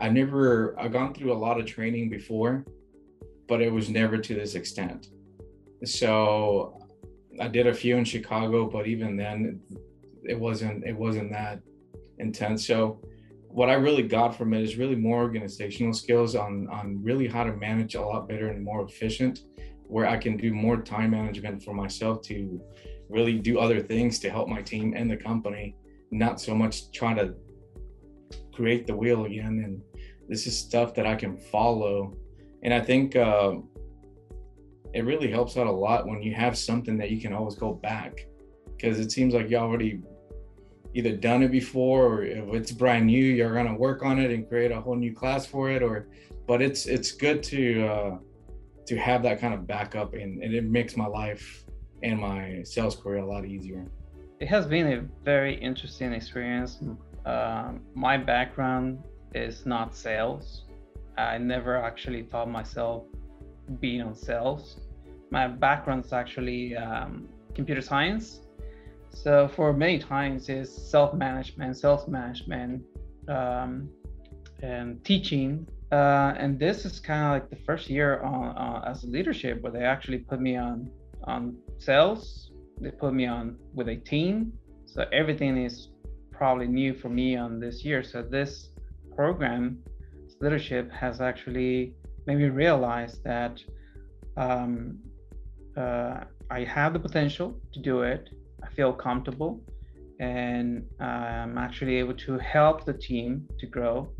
I've gone through a lot of training before, but it was never to this extent. So I did a few in Chicago, but even then it wasn't that intense. So what I really got from it is really more organizational skills on really how to manage a lot better and more efficient, where I can do more time management for myself to really do other things to help my team and the company, not so much try to create the wheel again. And this is stuff that I can follow. And I think it really helps out a lot when you have something that you can always go back, because it seems like you already either done it before, or if it's brand new, you're going to work on it and create a whole new class for it. But it's good to have that kind of backup, and it makes my life and my sales career a lot easier. It has been a very interesting experience. My background is not sales. I never actually taught myself being on sales. My background is actually computer science. So for many times is self-management, and teaching. And this is kind of like the first year as leadership, where they actually put me on sales. They put me on with a team. So everything is probably new for me on this year. So this program, leadership, has actually made me realize that I have the potential to do it. I feel comfortable, and I'm actually able to help the team to grow.